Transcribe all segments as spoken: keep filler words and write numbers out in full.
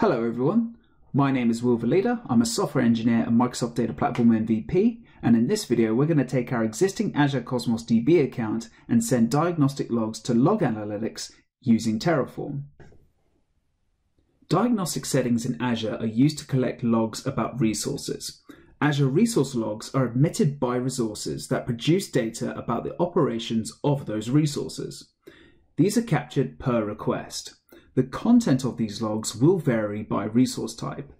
Hello everyone, my name is Will Velida. I'm a software engineer and Microsoft Data Platform M V P, and in this video we're going to take our existing Azure Cosmos D B account and send diagnostic logs to Log Analytics using Terraform. Diagnostic settings in Azure are used to collect logs about resources. Azure resource logs are emitted by resources that produce data about the operations of those resources. These are captured per request. The content of these logs will vary by resource type.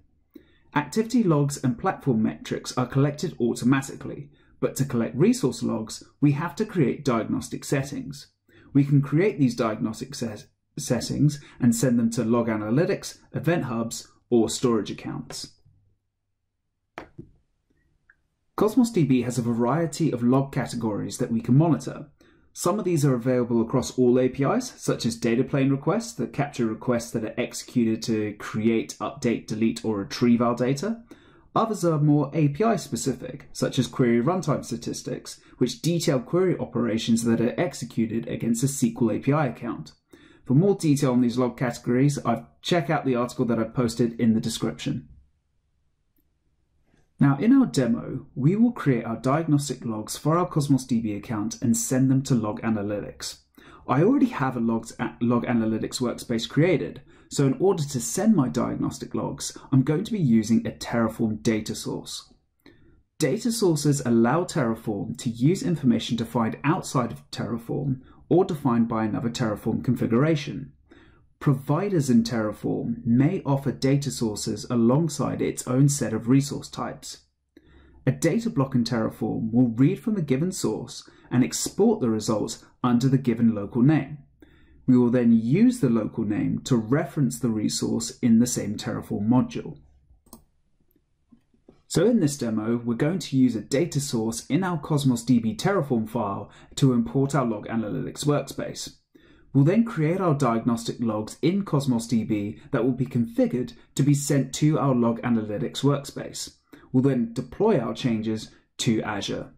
Activity logs and platform metrics are collected automatically, but to collect resource logs, we have to create diagnostic settings. We can create these diagnostic set settings and send them to Log Analytics, Event Hubs, or storage accounts. Cosmos D B has a variety of log categories that we can monitor. Some of these are available across all A P Is, such as data plane requests that capture requests that are executed to create, update, delete, or retrieve our data. Others are more A P I specific, such as query runtime statistics, which detail query operations that are executed against a S Q L A P I account. For more detail on these log categories, I've check out the article that I've posted in the description. Now in our demo, we will create our diagnostic logs for our Cosmos D B account and send them to Log Analytics. I already have a Log Analytics workspace created, so in order to send my diagnostic logs, I'm going to be using a Terraform data source. Data sources allow Terraform to use information defined outside of Terraform or defined by another Terraform configuration. Providers in Terraform may offer data sources alongside its own set of resource types. A data block in Terraform will read from a given source and export the results under the given local name. We will then use the local name to reference the resource in the same Terraform module. So in this demo, we're going to use a data source in our Cosmos D B Terraform file to import our Log Analytics workspace. We'll then create our diagnostic logs in Cosmos D B that will be configured to be sent to our Log Analytics workspace. We'll then deploy our changes to Azure.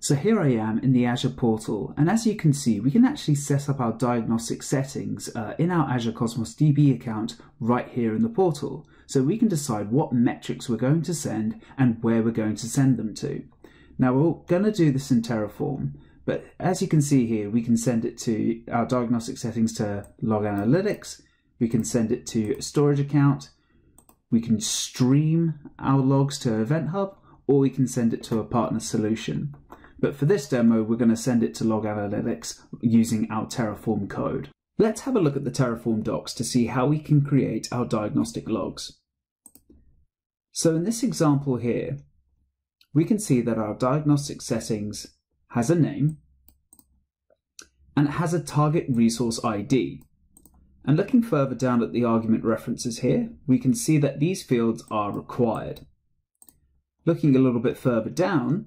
So here I am in the Azure portal, and as you can see, we can actually set up our diagnostic settings uh, in our Azure Cosmos D B account right here in the portal. So we can decide what metrics we're going to send and where we're going to send them to. Now we're going to do this in Terraform. But as you can see here, we can send it to our diagnostic settings to Log Analytics. We can send it to a storage account. We can stream our logs to Event Hub, or we can send it to a partner solution. But for this demo, we're going to send it to Log Analytics using our Terraform code. Let's have a look at the Terraform docs to see how we can create our diagnostic logs. So in this example here, we can see that our diagnostic settings has a name, and it has a target resource I D. And looking further down at the argument references here, we can see that these fields are required. Looking a little bit further down,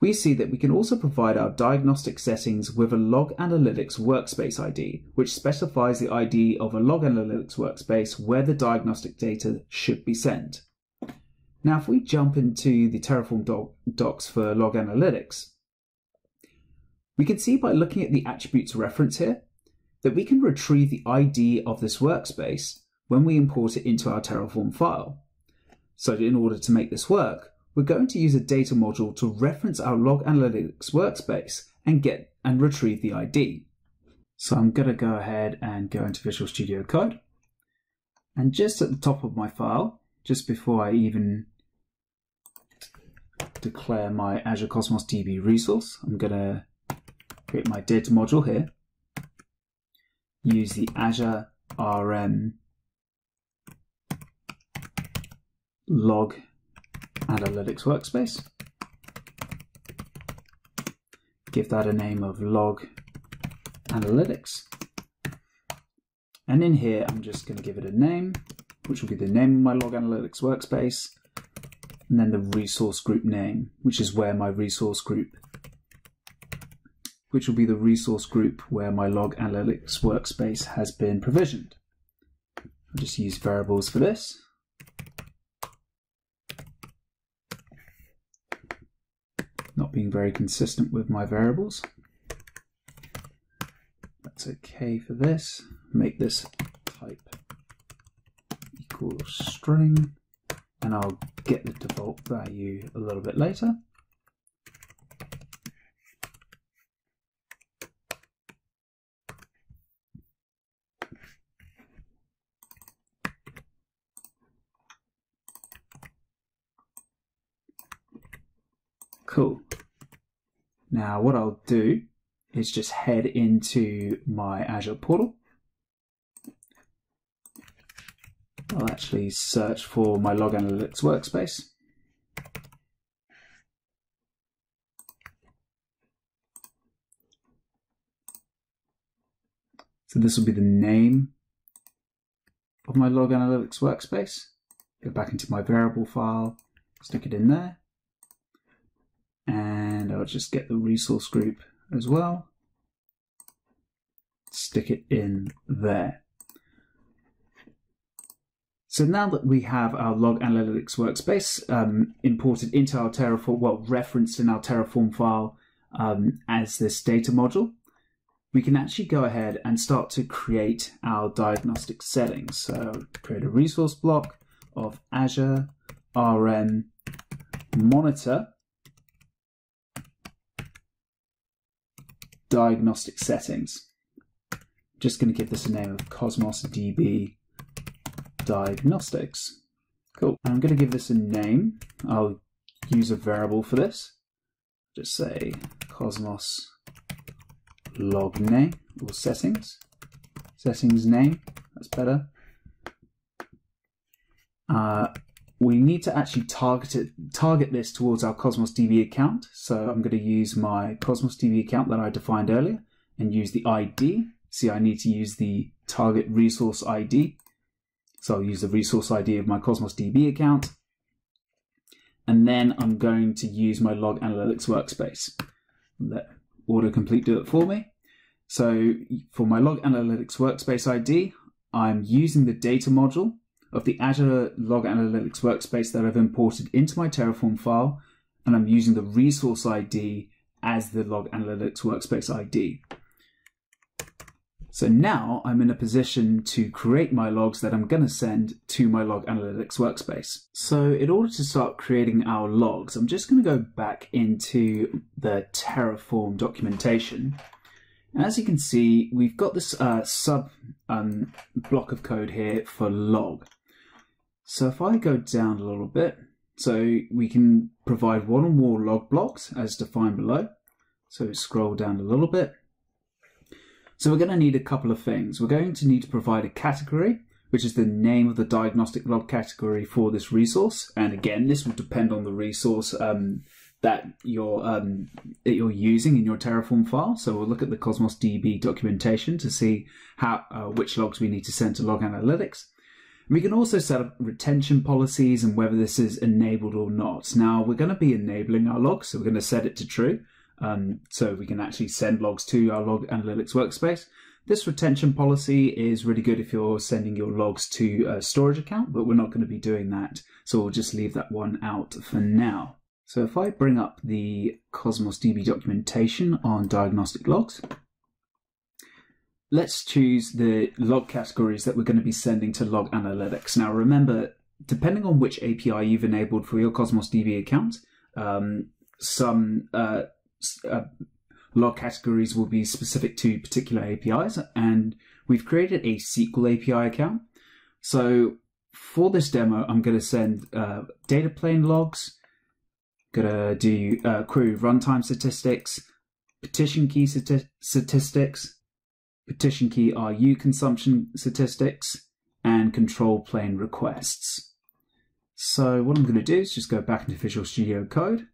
we see that we can also provide our diagnostic settings with a Log Analytics workspace I D, which specifies the I D of a Log Analytics workspace where the diagnostic data should be sent. Now, if we jump into the Terraform doc, docs for Log Analytics, we can see by looking at the attributes reference here that we can retrieve the I D of this workspace when we import it into our Terraform file. So in order to make this work, we're going to use a data module to reference our Log Analytics workspace and get and retrieve the I D. So I'm going to go ahead and go into Visual Studio Code. And just at the top of my file, just before I even declare my Azure Cosmos D B resource, I'm going to create my data module here, use the Azure R M Log Analytics workspace, give that a name of Log Analytics, and in here I'm just going to give it a name, which will be the name of my Log Analytics workspace, and then the resource group name, which is where my resource group, which will be the resource group where my Log Analytics workspace has been provisioned. I'll just use variables for this. Not being very consistent with my variables. That's okay for this. Make this type equals string, and I'll get the default value a little bit later. Cool. Now what I'll do is just head into my Azure portal. I'll actually search for my Log Analytics workspace. So this will be the name of my Log Analytics workspace. Go back into my variable file, stick it in there. And I'll just get the resource group as well, stick it in there. So now that we have our Log Analytics workspace um, imported into our Terraform, well, referenced in our Terraform file um, as this data module, we can actually go ahead and start to create our diagnostic settings. So create a resource block of Azure R M Monitor Diagnostic Settings. Just going to give this a name of Cosmos D B Diagnostics. Cool. And I'm going to give this a name. I'll use a variable for this. Just say Cosmos log name or settings. Settings name. That's better. Uh, we need to actually target it, target this towards our Cosmos D B account. So I'm going to use my Cosmos D B account that I defined earlier and use the I D. See, I need to use the target resource I D. So I'll use the resource I D of my Cosmos D B account. And then I'm going to use my Log Analytics workspace. Let autocomplete do it for me. So for my Log Analytics workspace I D, I'm using the data module of the Azure Log Analytics workspace that I've imported into my Terraform file, and I'm using the resource I D as the Log Analytics workspace I D. So now I'm in a position to create my logs that I'm going to send to my Log Analytics workspace. So in order to start creating our logs, I'm just going to go back into the Terraform documentation. As you can see, we've got this uh, sub um, block of code here for log. So if I go down a little bit, so we can provide one or more log blocks as defined below. So scroll down a little bit. So we're going to need a couple of things. We're going to need to provide a category, which is the name of the diagnostic log category for this resource. And again, this will depend on the resource um, that, you're, um, that you're using in your Terraform file. So we'll look at the Cosmos D B documentation to see how uh, which logs we need to send to Log Analytics. We can also set up retention policies and whether this is enabled or not. Now, we're going to be enabling our logs, so we're going to set it to true, um, so we can actually send logs to our Log Analytics workspace. This retention policy is really good if you're sending your logs to a storage account, but we're not going to be doing that, so we'll just leave that one out for now. So if I bring up the Cosmos D B documentation on diagnostic logs, let's choose the log categories that we're going to be sending to Log Analytics. Now remember, depending on which A P I you've enabled for your Cosmos D B account, um, some uh, uh, log categories will be specific to particular A P Is, and we've created a S Q L A P I account. So for this demo, I'm going to send uh, data plane logs, going to do uh, query runtime statistics, petition key stati statistics, petition key R U consumption statistics, and control plane requests. So what I'm going to do is just go back into Visual Studio Code.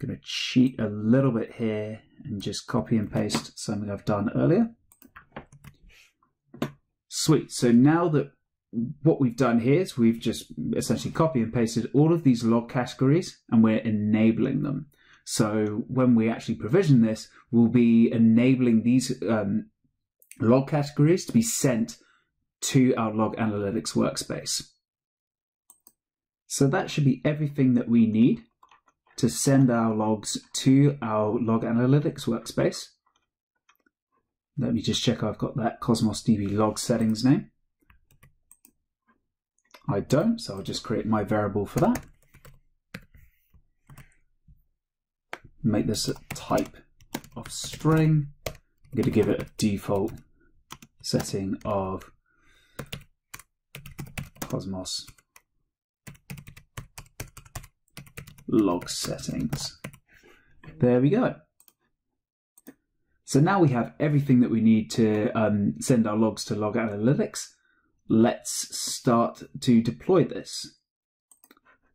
I'm going to cheat a little bit here and just copy and paste something I've done earlier. Sweet. So now that what we've done here is we've just essentially copy and pasted all of these log categories and we're enabling them. So when we actually provision this, we'll be enabling these um, log categories to be sent to our Log Analytics workspace. So that should be everything that we need to send our logs to our Log Analytics workspace. Let me just check I've got that Cosmos D B log settings name. I don't, so I'll just create my variable for that. Make this a type of string. I'm going to give it a default setting of Cosmos log settings. There we go. So now we have everything that we need to um, send our logs to Log Analytics. Let's start to deploy this.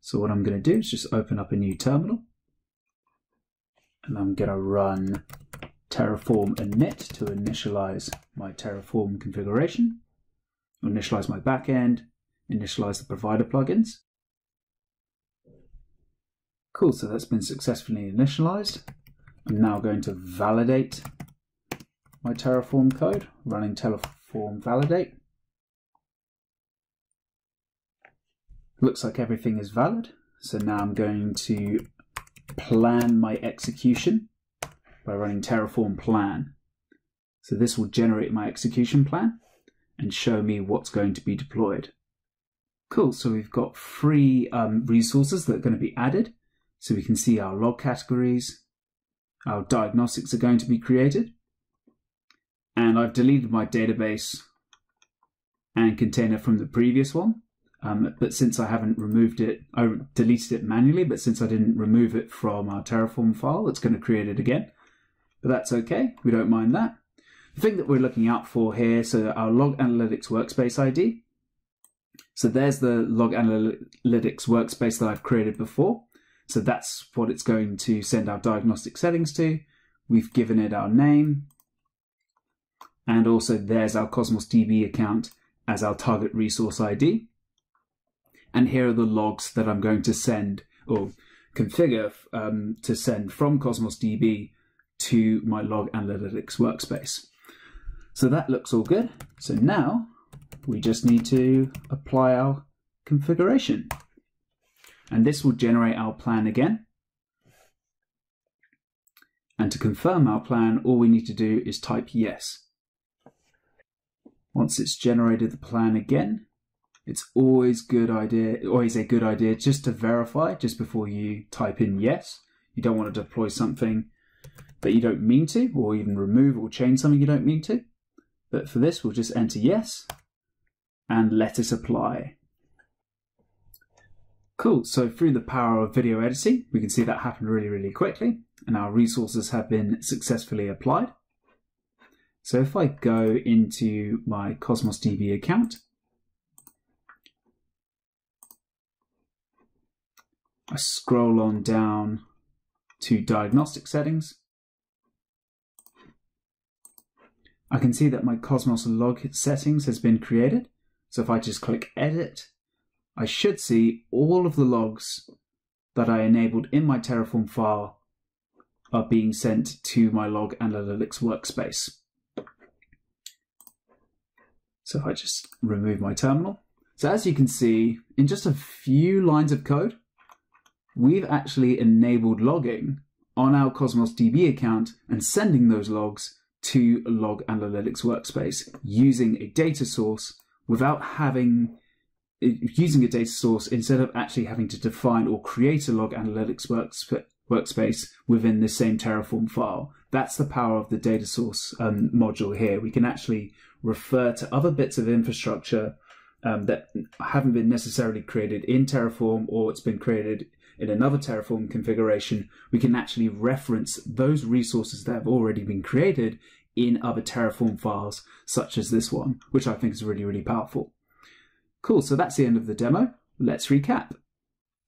So what I'm going to do is just open up a new terminal. And I'm going to run Terraform init to initialize my Terraform configuration, initialize my backend, initialize the provider plugins. Cool, so that's been successfully initialized. I'm now going to validate my Terraform code, running Terraform validate. Looks like everything is valid. So now I'm going to plan my execution by running Terraform plan. So this will generate my execution plan and show me what's going to be deployed. Cool, so we've got free um, resources that are going to be added. So we can see our log categories, our diagnostics are going to be created. And I've deleted my database and container from the previous one. Um, but since I haven't removed it, I deleted it manually, but since I didn't remove it from our Terraform file, it's going to create it again. But that's okay, we don't mind that. The thing that we're looking out for here, so our Log Analytics workspace I D. So there's the Log Analytics workspace that I've created before. So that's what it's going to send our diagnostic settings to. We've given it our name. And also there's our Cosmos D B account as our target resource I D. And here are the logs that I'm going to send or configure um, to send from Cosmos D B to my Log Analytics workspace. So that looks all good. So now we just need to apply our configuration. And this will generate our plan again. And to confirm our plan, all we need to do is type yes. Once it's generated the plan again, it's always good idea, always a good idea just to verify just before you type in yes. You don't want to deploy something that you don't mean to, or even remove or change something you don't mean to. But for this, we'll just enter yes and let it apply. Cool, so through the power of video editing, we can see that happen really, really quickly, and our resources have been successfully applied. So if I go into my Cosmos D B account, I scroll on down to diagnostic settings. I can see that my Cosmos log settings has been created. So if I just click edit, I should see all of the logs that I enabled in my Terraform file are being sent to my Log Analytics workspace. So if I just remove my terminal. So as you can see, in just a few lines of code, we've actually enabled logging on our Cosmos D B account and sending those logs to Log Analytics workspace using a data source without having, using a data source instead of actually having to define or create a Log Analytics works, workspace within the same Terraform file. That's the power of the data source um, module here. We can actually refer to other bits of infrastructure um, that haven't been necessarily created in Terraform, or it's been created in another Terraform configuration. We can actually reference those resources that have already been created in other Terraform files, such as this one, which I think is really, really powerful. Cool, so that's the end of the demo. Let's recap.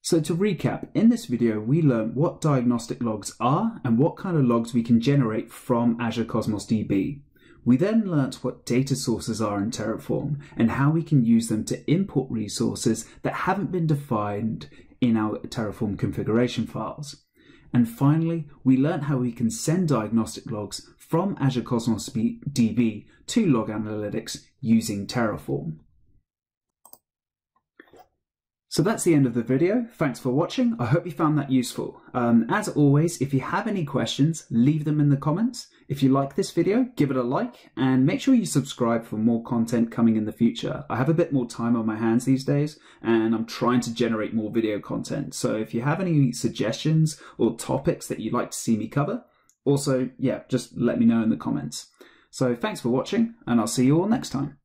So to recap, in this video, we learned what diagnostic logs are and what kind of logs we can generate from Azure Cosmos D B. We then learnt what data sources are in Terraform and how we can use them to import resources that haven't been defined in our Terraform configuration files. And finally, we learnt how we can send diagnostic logs from Azure Cosmos D B to Log Analytics using Terraform. So that's the end of the video. Thanks for watching. I hope you found that useful. Um, as always, if you have any questions, leave them in the comments. If you like this video, give it a like and make sure you subscribe for more content coming in the future. I have a bit more time on my hands these days and I'm trying to generate more video content. So if you have any suggestions or topics that you'd like to see me cover, also, yeah, just let me know in the comments. So thanks for watching and I'll see you all next time.